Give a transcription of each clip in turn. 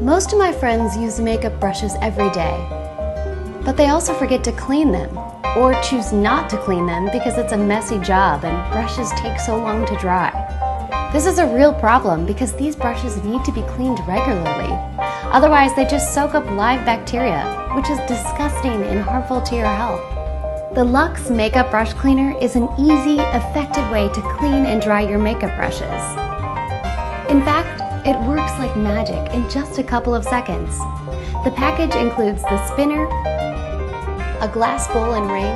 Most of my friends use makeup brushes every day, but they also forget to clean them or choose not to clean them because it's a messy job and brushes take so long to dry. This is a real problem because these brushes need to be cleaned regularly. Otherwise, they just soak up live bacteria, which is disgusting and harmful to your health. The Luxe Makeup Brush Cleaner is an easy, effective way to clean and dry your makeup brushes. In fact, it works like magic in just a couple of seconds. The package includes the spinner, a glass bowl and ring,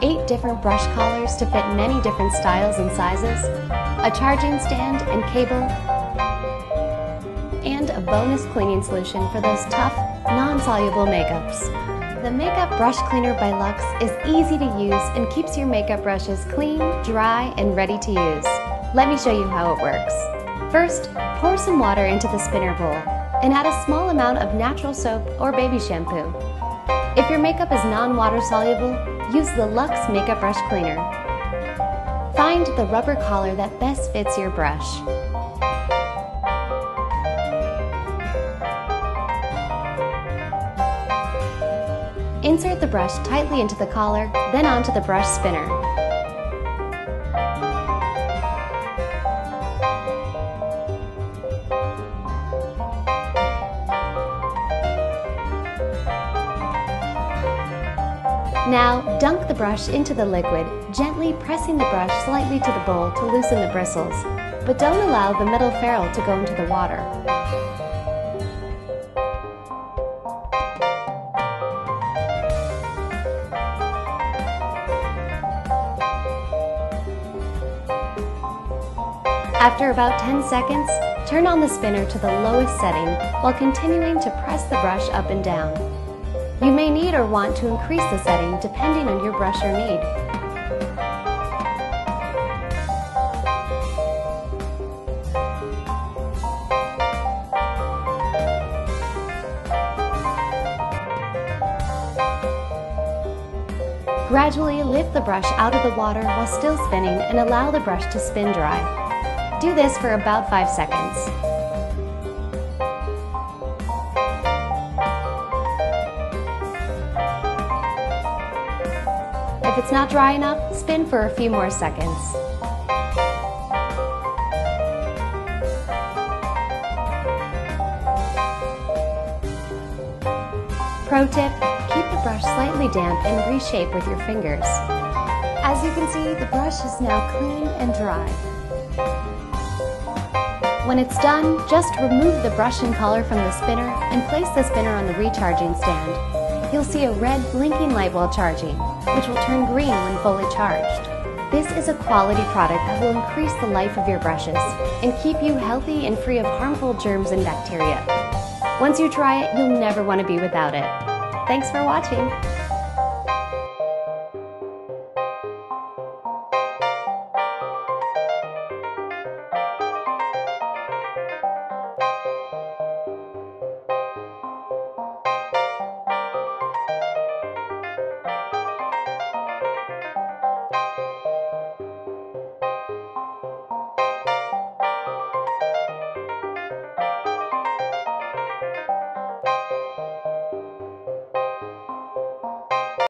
8 different brush collars to fit many different styles and sizes, a charging stand and cable, and a bonus cleaning solution for those tough, non-soluble makeups. The Makeup Brush Cleaner by Luxe is easy to use and keeps your makeup brushes clean, dry, and ready to use. Let me show you how it works. First, pour some water into the spinner bowl and add a small amount of natural soap or baby shampoo. If your makeup is non-water soluble, use the Luxe Makeup Brush Cleaner. Find the rubber collar that best fits your brush. Insert the brush tightly into the collar, then onto the brush spinner. Now, dunk the brush into the liquid, gently pressing the brush slightly to the bowl to loosen the bristles, but don't allow the middle ferrule to go into the water. After about 10 seconds, turn on the spinner to the lowest setting while continuing to press the brush up and down. You may need or want to increase the setting depending on your brush or need. Gradually lift the brush out of the water while still spinning and allow the brush to spin dry. Do this for about 5 seconds. If it's not dry enough, spin for a few more seconds. Pro tip, keep the brush slightly damp and reshape with your fingers. As you can see, the brush is now clean and dry. When it's done, just remove the brush and collar from the spinner and place the spinner on the recharging stand. You'll see a red blinking light while charging, which will turn green when fully charged. This is a quality product that will increase the life of your brushes and keep you healthy and free of harmful germs and bacteria. Once you try it, you'll never want to be without it. Thanks for watching.